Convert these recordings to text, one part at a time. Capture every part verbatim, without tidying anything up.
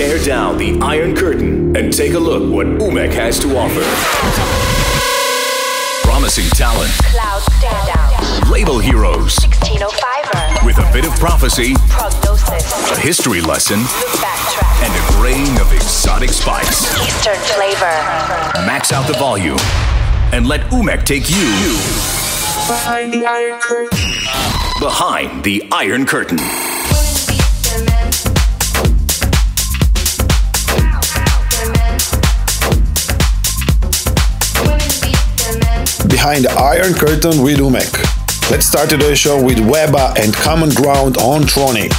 Tear down the Iron Curtain and take a look what U M E K has to offer. Promising talent. Cloud standout. Label heroes. sixteen oh five-er. With a bit of prophecy. Prognosis. A history lesson. Backtrack. And a grain of exotic spice. Eastern flavor. Max out the volume and let U M E K take you behind the Iron Curtain. Behind the Iron Curtain. Behind the Iron Curtain with U M E K. Let's start today's show with Wehbba and Common Ground on Tronic.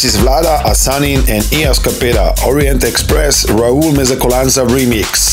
This is Vlada Asanin and Yas Cepeda, Orient Express, Raul Mezcolanza remix.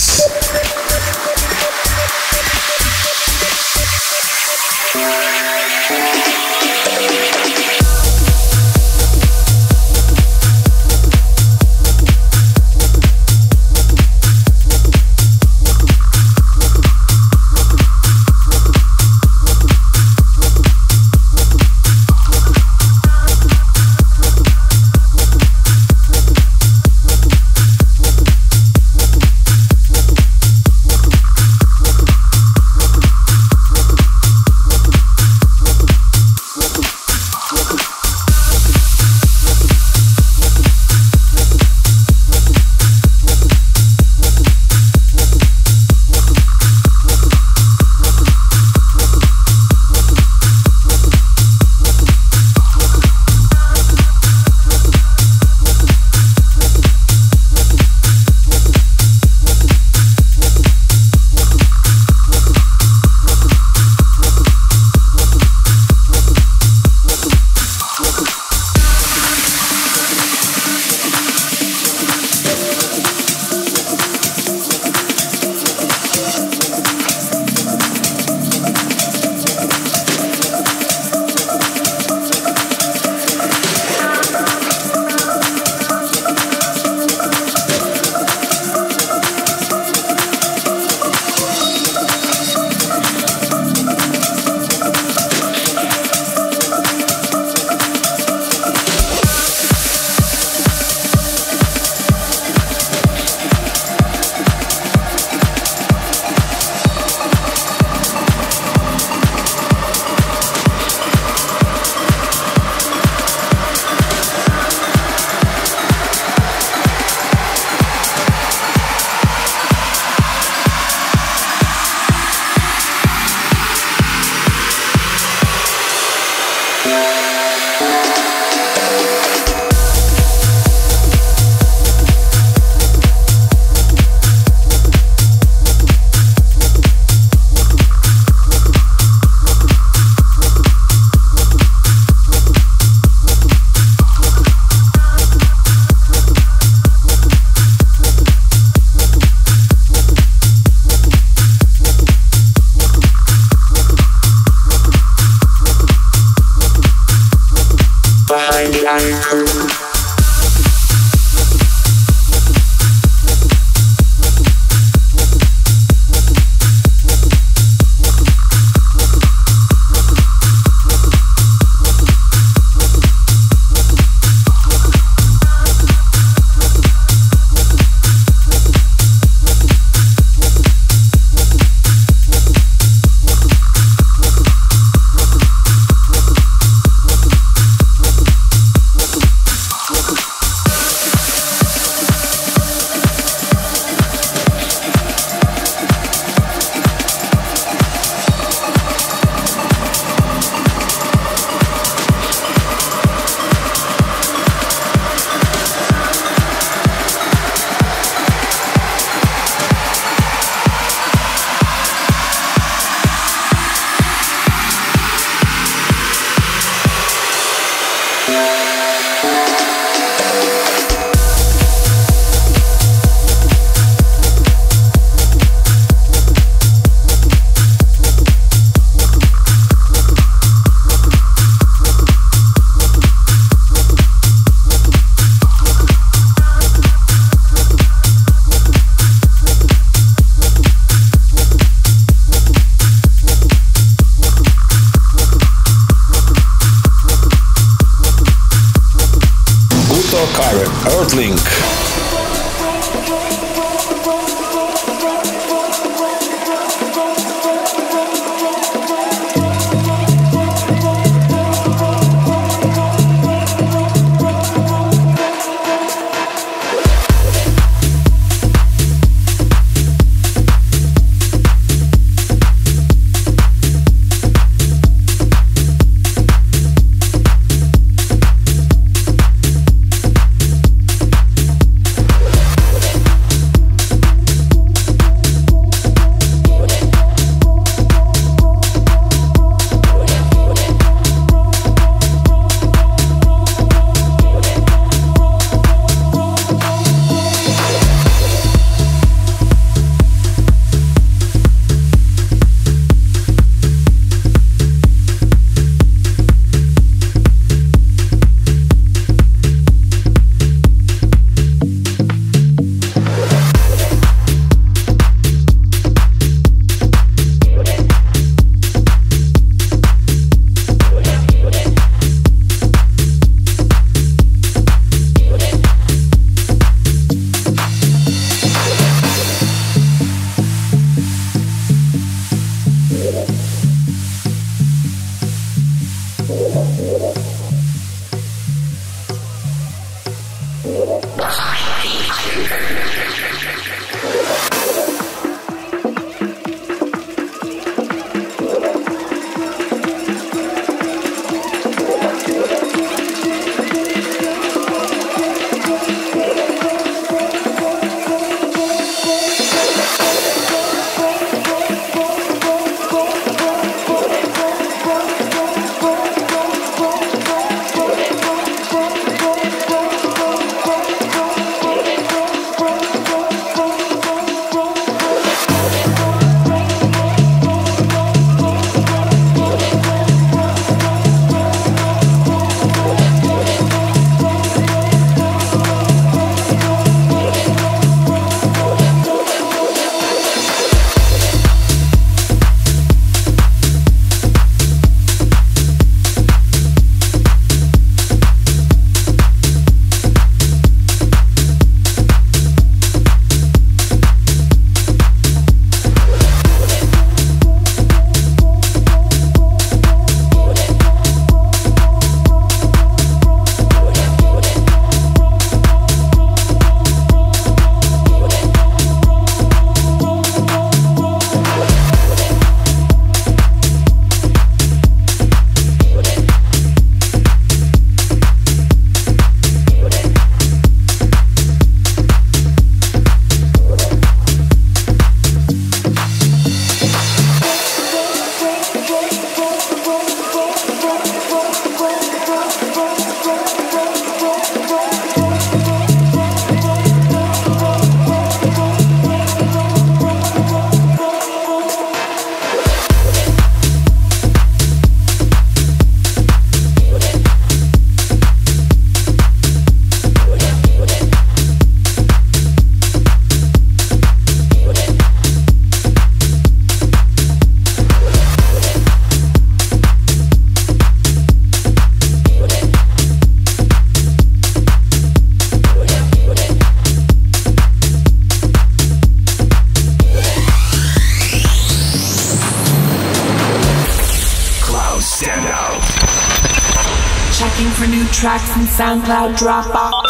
SoundCloud Dropbox.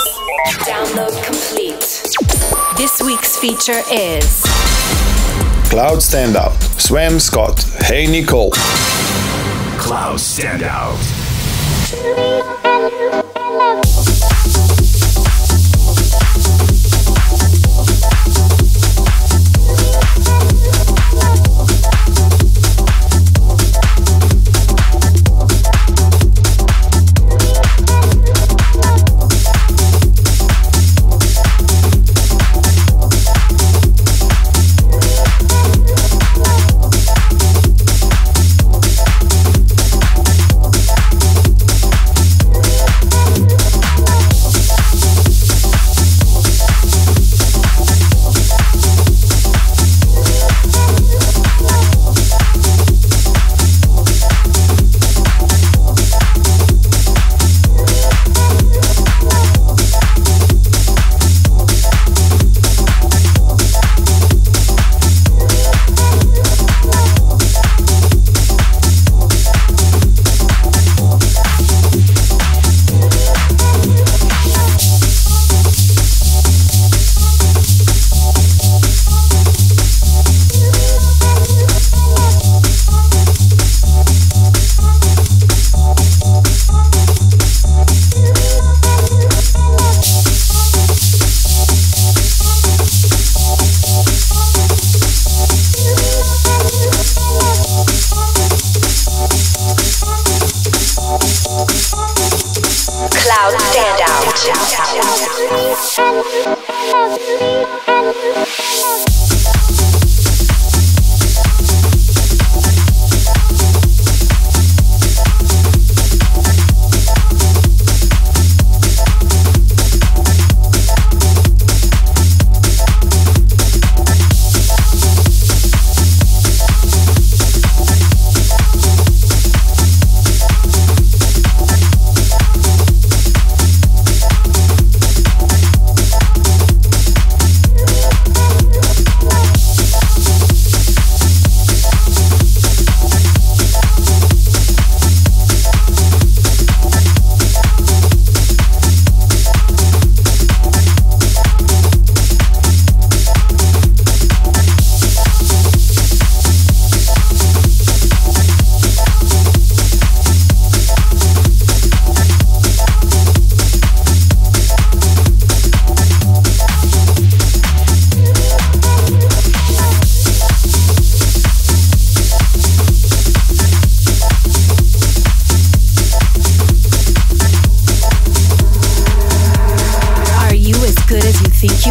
Download complete. This week's feature is Cloud Standout, Sven Scott, Hey Nicole. Cloud Standout.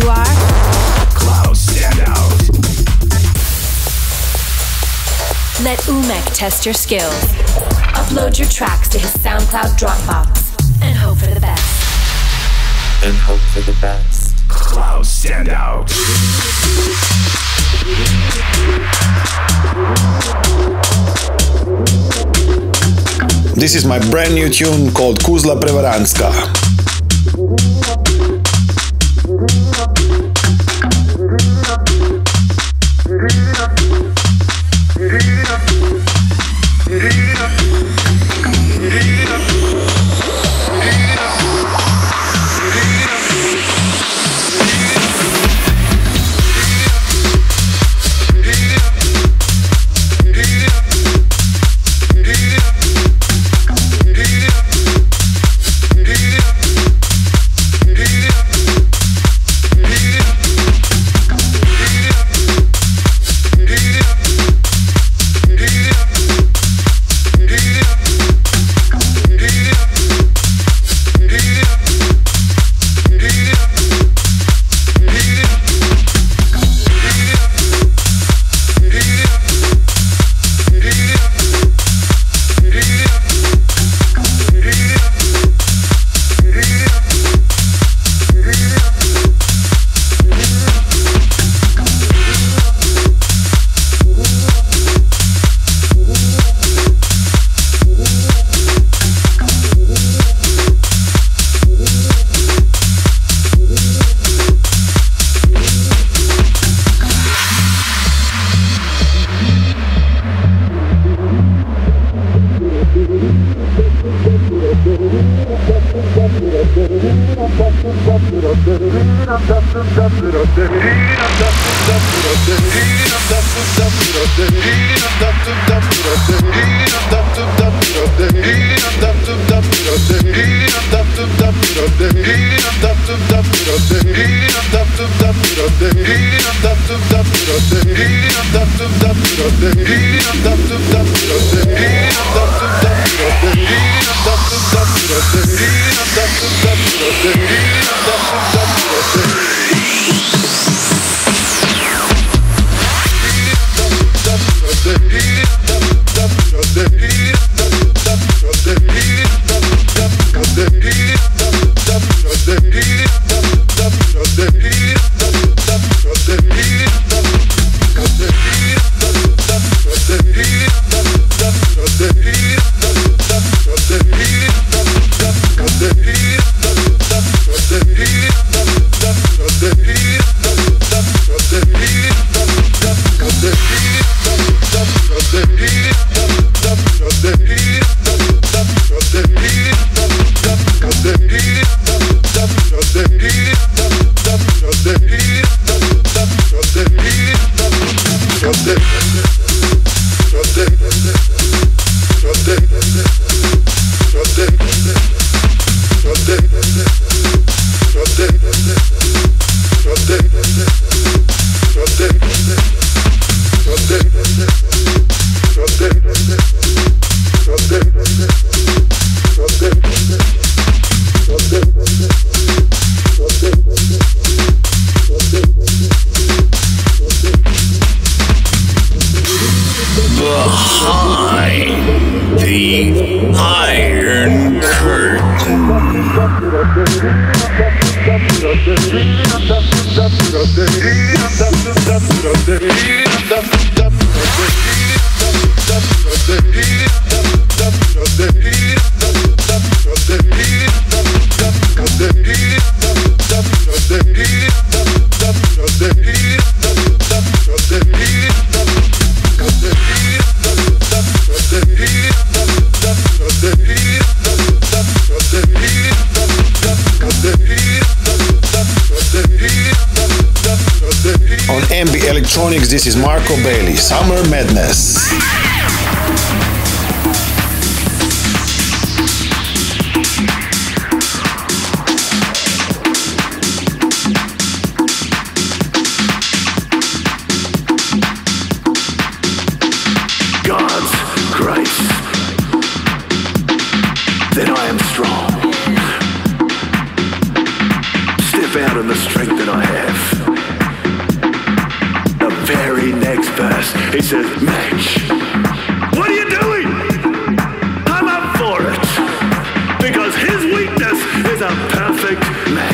you are? Cloud Standout. Let U M E K test your skills. Upload your tracks to his SoundCloud Dropbox and hope for the best. And hope for the best. Cloud Standout. This is my brand new tune called Kuzla Prevarantska. This is Marco Bailey, Summer Madness. God's grace. Then I am strong. Step out in the strength that I have. fast. It says match. What are you doing? I'm up for it. Because his weakness is a perfect match.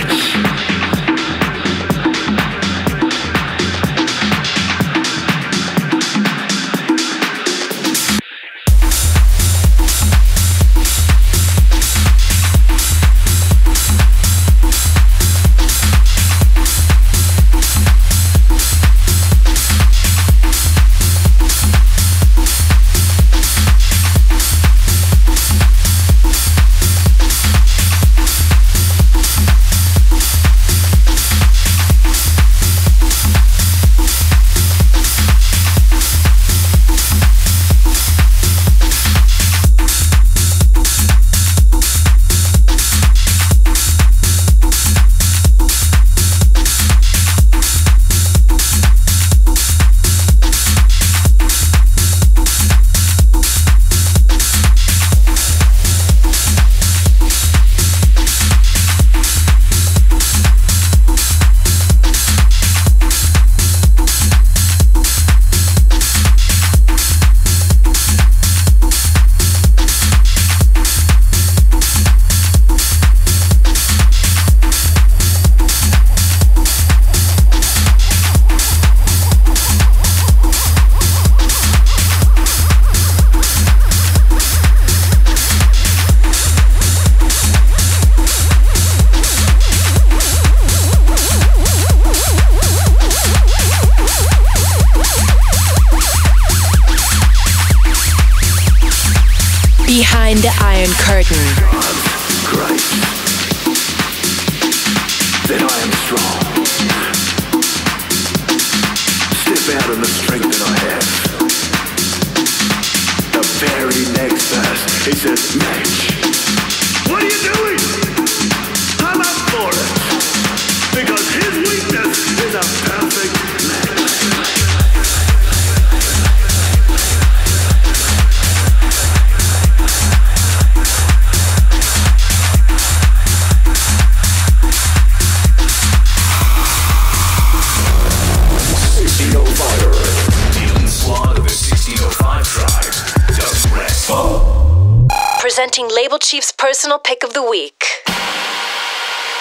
Personal pick of the week.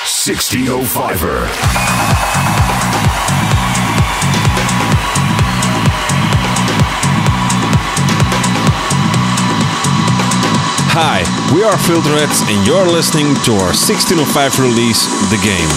sixteen oh five-er. Hi, we are Filterheadz and you're listening to our sixteen oh five release, The Game.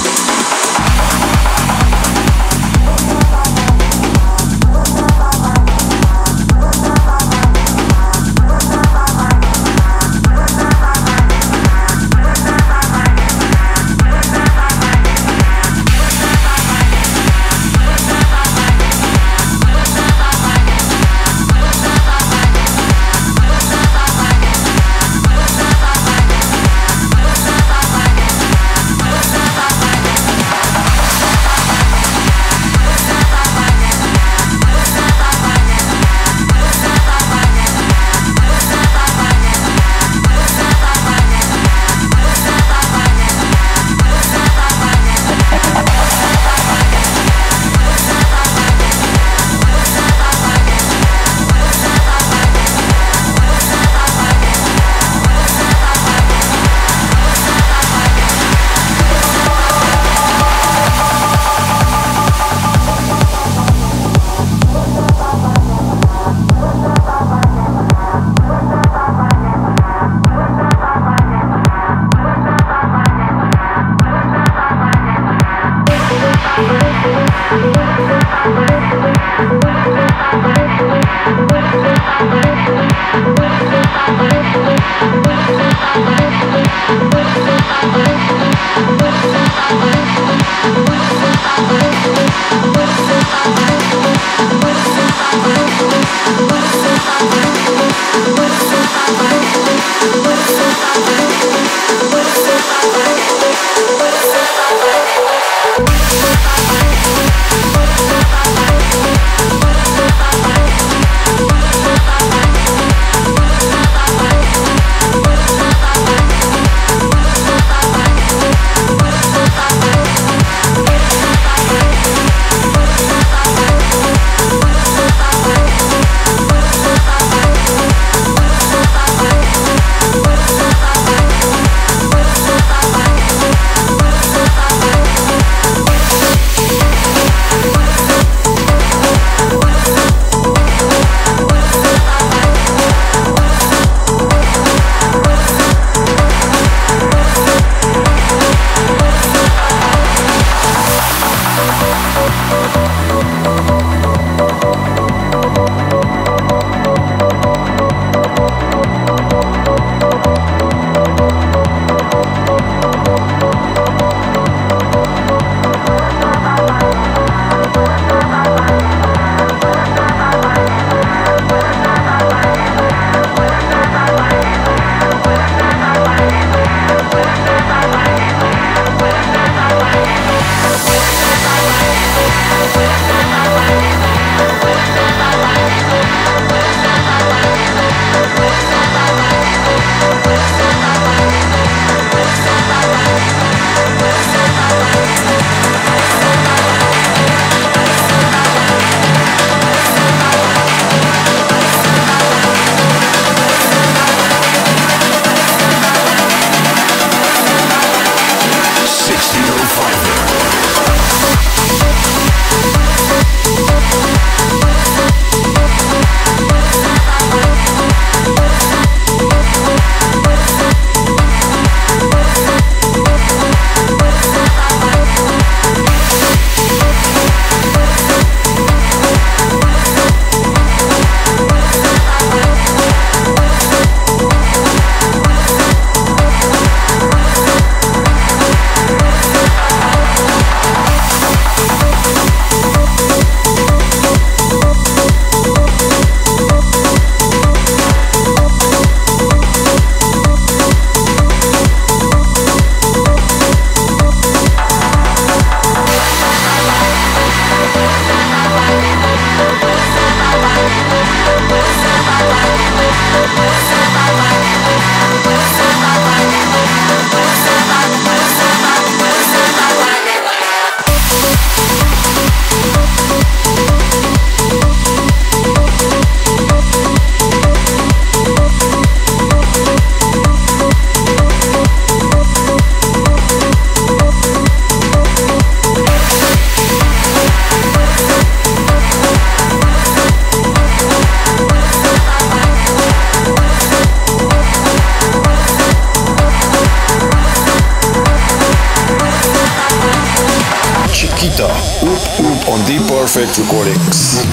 The Perfect Recordings.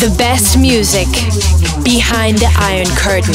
The best music behind the Iron Curtain.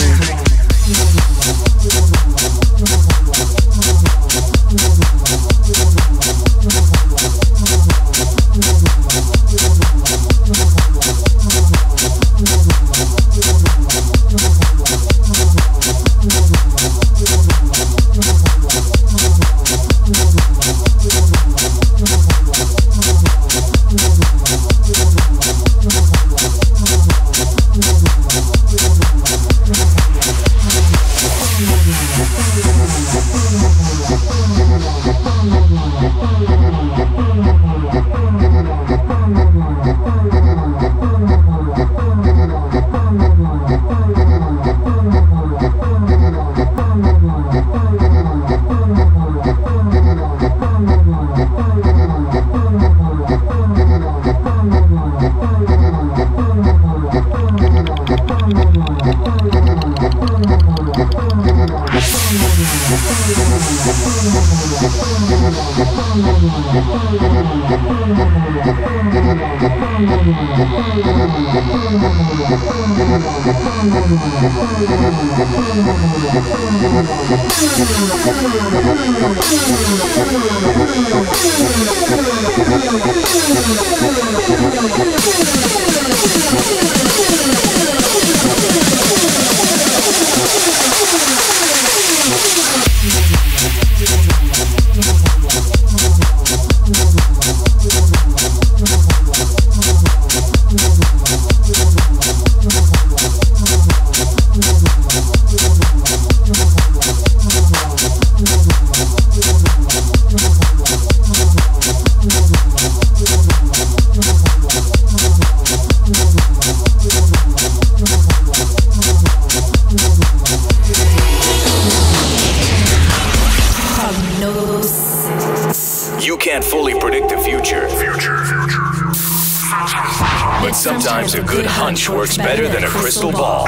Sometimes a good hunch works better than a crystal ball.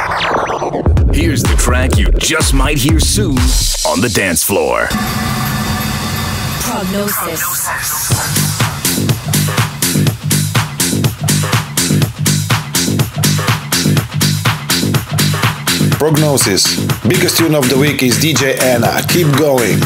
Here's the track you just might hear soon on the dance floor. Prognosis. Prognosis. Biggest tune of the week is D J Anna. Keep going.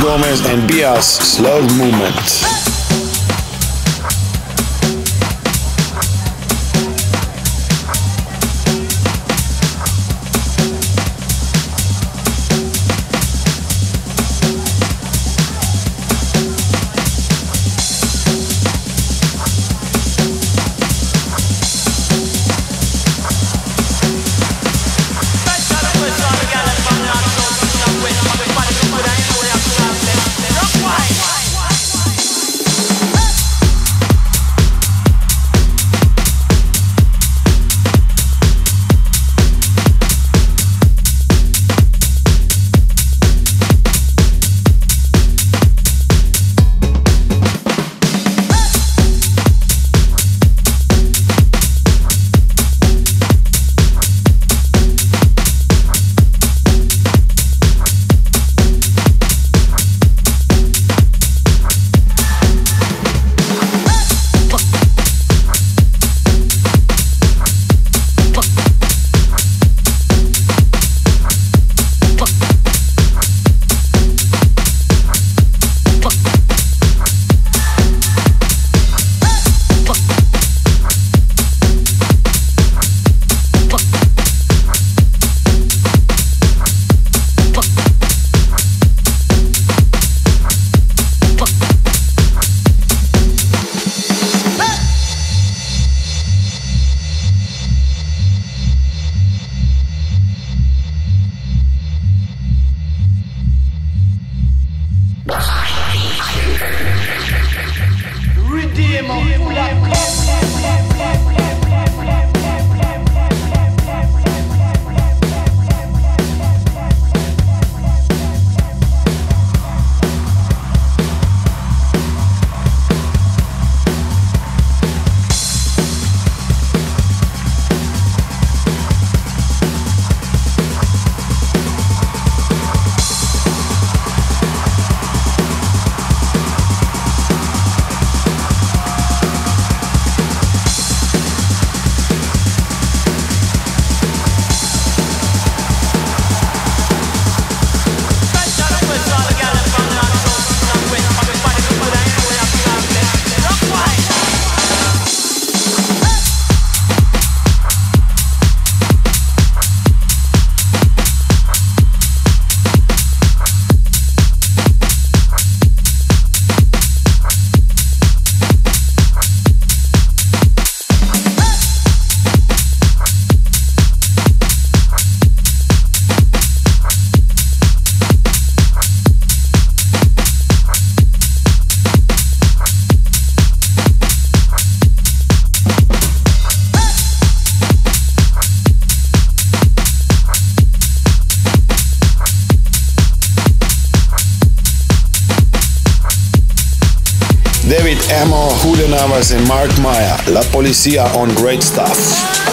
Gomez and Bias, Slow Movement. David Amo, Julio Navas and Marc Maya, La Policia on GreatStuff.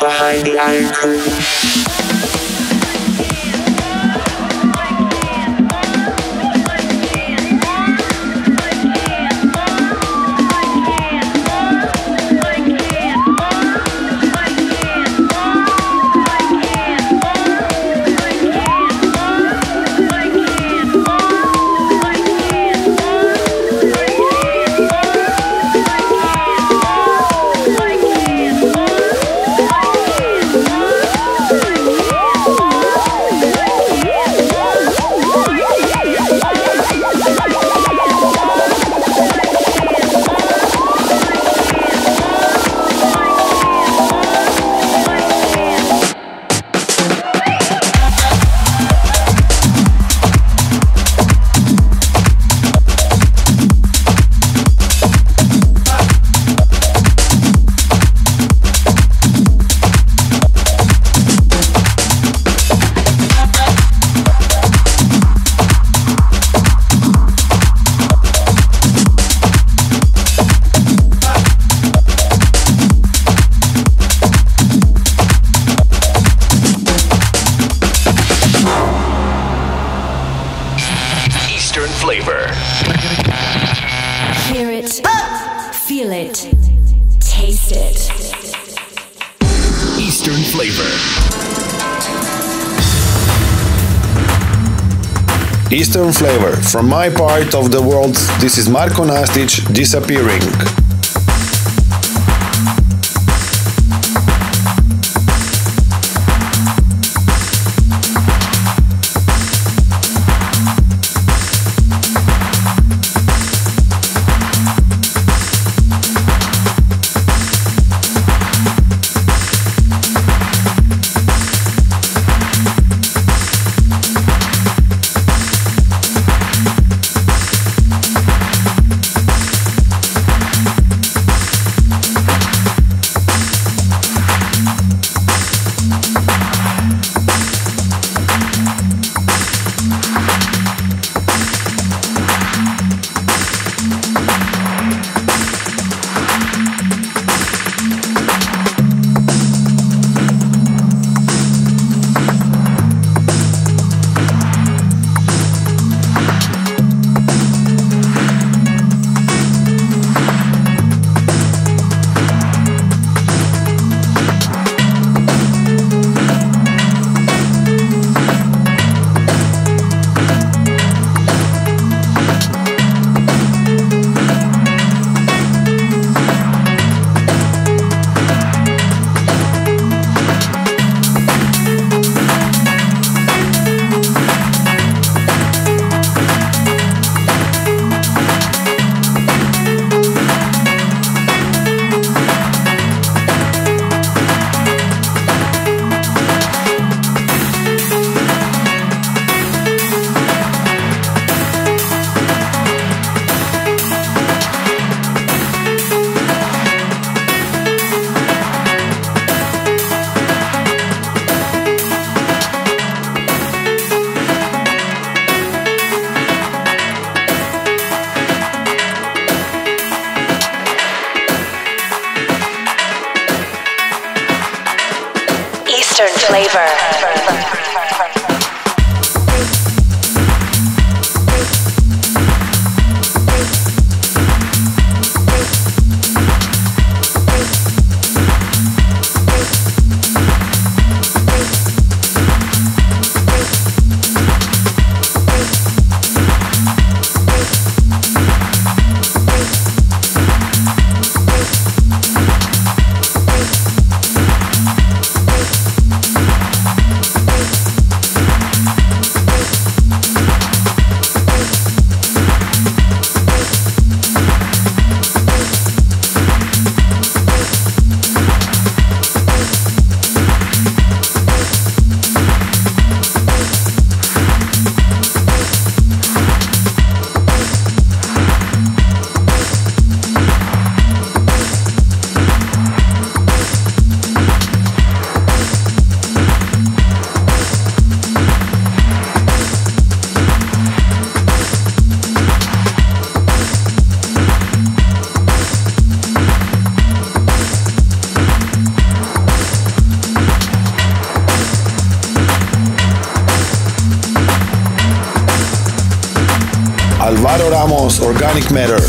Behind the Iron Curtain. Eastern flavor. From my part of the world, this is Marko Nastić, Disappearing. flavor. Alvaro Ramos, Organic Matter.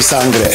Sangre.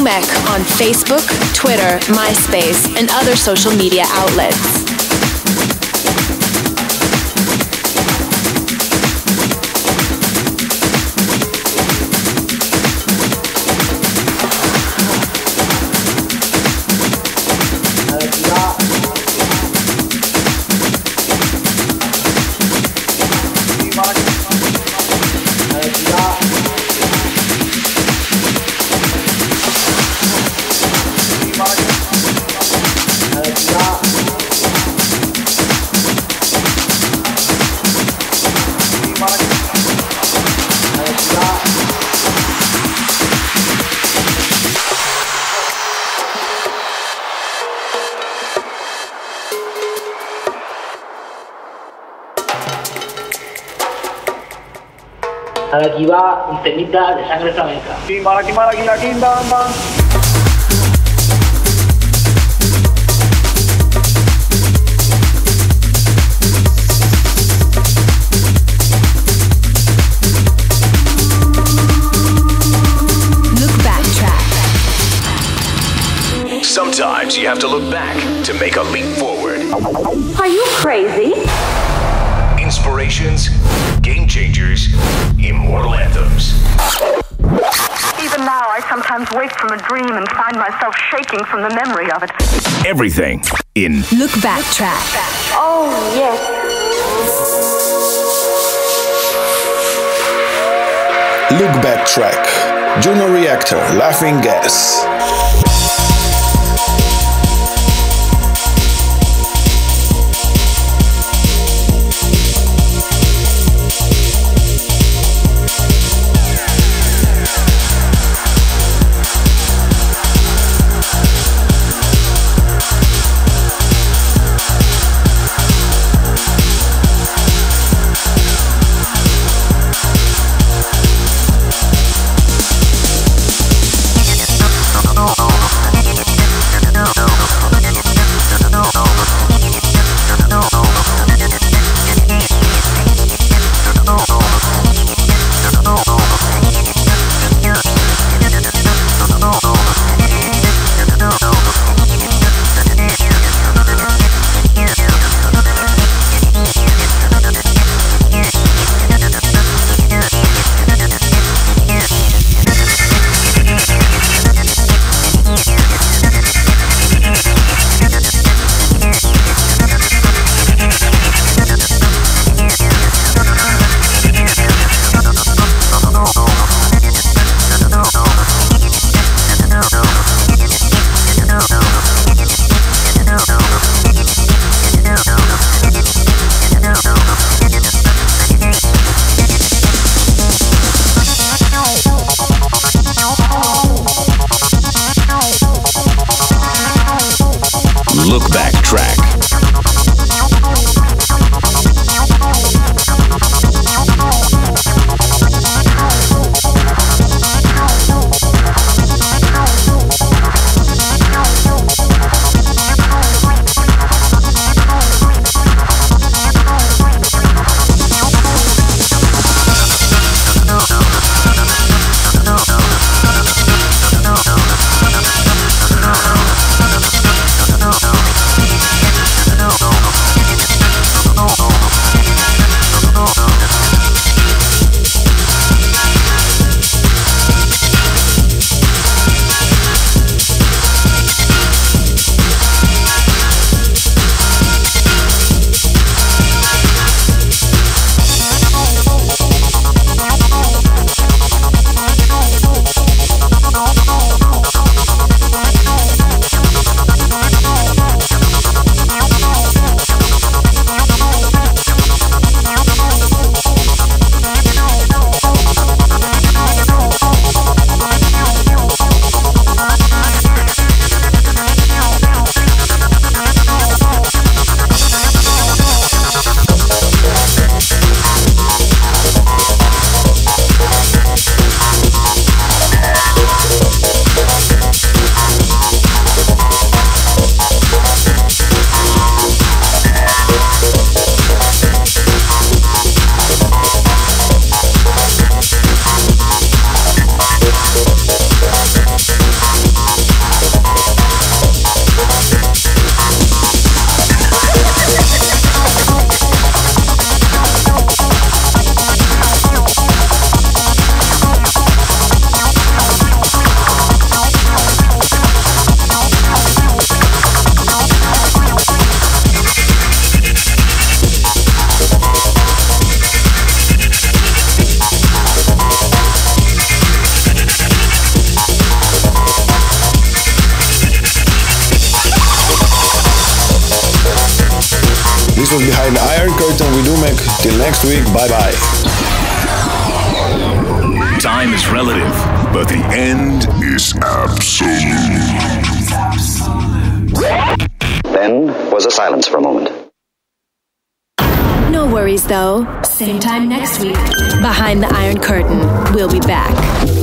U M E K on Facebook, Twitter, MySpace, and other social media outlets. Aquí va un temita de sangre flamenca. Look back track. Sometimes you have to look back to make a leap forward. Are you crazy? Inspirations, game changers, immortal anthems. Even now, I sometimes wake from a dream and find myself shaking from the memory of it. Everything in Look Back Track. Oh, yes. Look Back Track. Juno Reactor, Laughing Gas. This was Behind the Iron Curtain with U M E K. Till next week, bye-bye. Time is relative, but the end is absolute. Then was a silence for a moment. No worries, though. Same time next week. Behind the Iron Curtain. We'll be back.